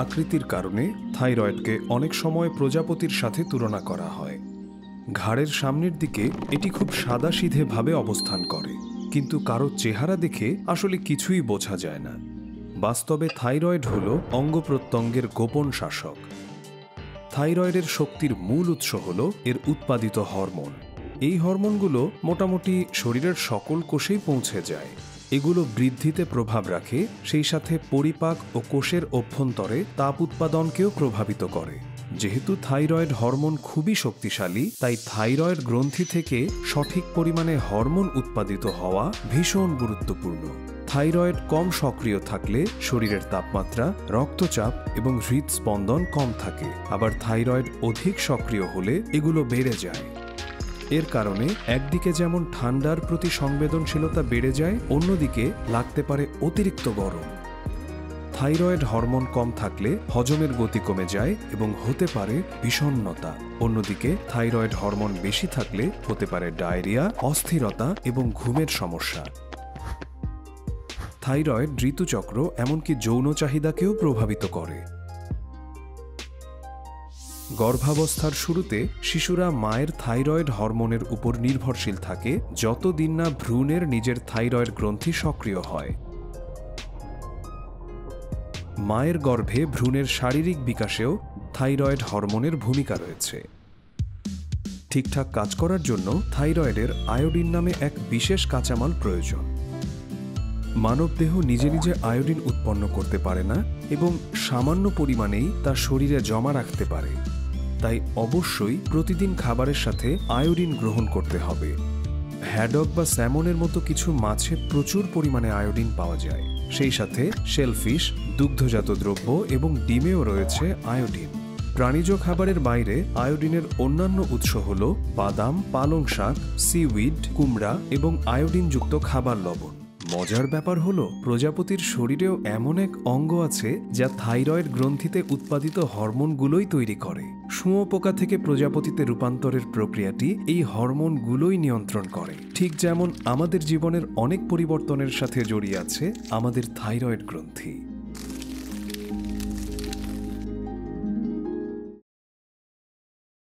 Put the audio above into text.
आकृतिर कारणे थाइरয়েডকে अनेक समय प्रजापतिर साथे तुलना करा हय। घाड़ेर सामनेर दिके एटी खूब सादासिधे भावे अवस्थान करे, किन्तु कारो चेहरा देखे आसले किछुई बोझा जाय ना। वास्तवे थाइरয়েড हलो अंग प्रत्यंगेर गोपन शासक। थाइरয়েডের शक्तिर मूल उत्स हलो एर उत्पादित हरमोन। এই হরমোনগুলো মোটামুটি শরীরের সকল কোষেই পৌঁছে যায়। এগুলো বৃদ্ধিতে প্রভাব রাখে, সেই সাথে পরিপাক ও কোষের অভ্যন্তরে তাপ উৎপাদনকেও প্রভাবিত করে। যেহেতু থাইরয়েড হরমোন খুবই শক্তিশালী, তাই থাইরয়েড গ্রন্থি থেকে সঠিক পরিমাণে হরমোন উৎপাদিত হওয়া ভীষণ গুরুত্বপূর্ণ। থাইরয়েড কম সক্রিয় থাকলে শরীরের তাপমাত্রা, রক্তচাপ এবং হৃদস্পন্দন কম থাকে। আবার থাইরয়েড অধিক সক্রিয় হলে এগুলো বেড়ে যায়। এর কারণে একদিকে যেমন ঠান্ডার প্রতি সংবেদনশীলতা বেড়ে যায়, অন্যদিকে লাগতে পারে অতিরিক্ত গরম। থাইরয়েড হরমোন কম থাকলে হজমের গতি কমে যায় এবং হতে পারে বিষণ্ণতা। অন্যদিকে থাইরয়েড হরমোন বেশি থাকলে হতে পারে ডায়রিয়া, অস্থিরতা এবং ঘুমের সমস্যা। থাইরয়েড ঋতুচক্র এমনকি যৌন চাহিদাকেও প্রভাবিত করে। গর্ভাবস্থার শুরুতে শিশুরা মায়ের থাইরয়েড হরমোনের উপর নির্ভরশীল থাকে, যতদিন না ভ্রূণের নিজের থাইরয়েড গ্রন্থি সক্রিয় হয়। মায়ের গর্ভে ভ্রূণের শারীরিক বিকাশেও থাইরয়েড হরমোনের ভূমিকা রয়েছে। ঠিকঠাক কাজ করার জন্য থাইরয়েডের আয়োডিন নামে এক বিশেষ কাঁচামাল প্রয়োজন। মানবদেহ নিজে নিজে আয়োডিন উৎপন্ন করতে পারে না এবং সামান্য পরিমাণেই তা শরীরে জমা রাখতে পারে। তাই অবশ্যই প্রতিদিন খাবারের সাথে আয়োডিন গ্রহণ করতে হবে। হ্যাডক বা স্যামনের মতো কিছু মাছে প্রচুর পরিমাণে আয়োডিন পাওয়া যায়। সেই সাথে শেলফিশ, দুগ্ধজাত দ্রব্য এবং ডিমেও রয়েছে আয়োডিন। প্রাণীজ খাবারের বাইরে আয়োডিনের অন্যান্য উৎস হল বাদাম, পালং শাক, সিউইড, কুমড়া এবং আয়োডিনযুক্ত খাবার লবণ। মজার ব্যাপার হলো, প্রজাপতির শরীরেও এমন এক অঙ্গ আছে যা থাইরয়েড গ্রন্থিতে উৎপাদিত হরমোনগুলোই তৈরি করে। শুঁয়োপোকা থেকে প্রজাপতিতে রূপান্তরের প্রক্রিয়াটি এই হরমোনগুলোই নিয়ন্ত্রণ করে। ঠিক যেমন আমাদের জীবনের অনেক পরিবর্তনের সাথে জড়িয়ে আছে আমাদের থাইরয়েড গ্রন্থি।